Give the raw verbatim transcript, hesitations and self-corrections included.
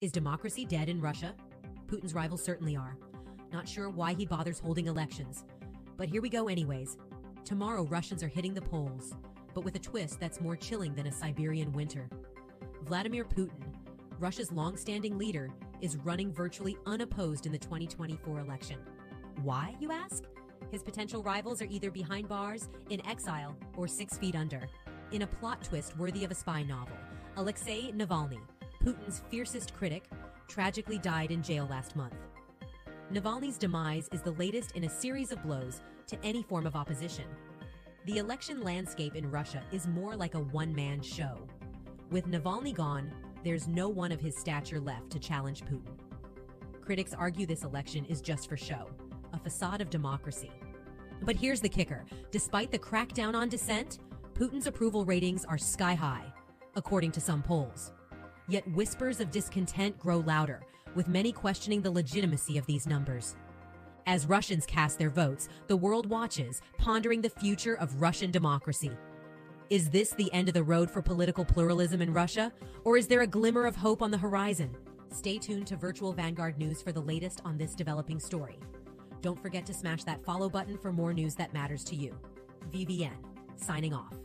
Is democracy dead in Russia? Putin's rivals certainly are. Not sure why he bothers holding elections. But here we go anyways. Tomorrow Russians are hitting the polls, but with a twist that's more chilling than a Siberian winter. Vladimir Putin, Russia's long-standing leader, is running virtually unopposed in the twenty twenty-four election. Why, you ask? His potential rivals are either behind bars, in exile, or six feet under. In a plot twist worthy of a spy novel, Alexei Navalny, Putin's fiercest critic, tragically died in jail last month. Navalny's demise is the latest in a series of blows to any form of opposition. The election landscape in Russia is more like a one-man show. With Navalny gone, there's no one of his stature left to challenge Putin. Critics argue this election is just for show, a facade of democracy. But here's the kicker. Despite the crackdown on dissent, Putin's approval ratings are sky-high, according to some polls. Yet whispers of discontent grow louder, with many questioning the legitimacy of these numbers. As Russians cast their votes, the world watches, pondering the future of Russian democracy. Is this the end of the road for political pluralism in Russia, or is there a glimmer of hope on the horizon? Stay tuned to Virtual Vanguard News for the latest on this developing story. Don't forget to smash that follow button for more news that matters to you. V V N, signing off.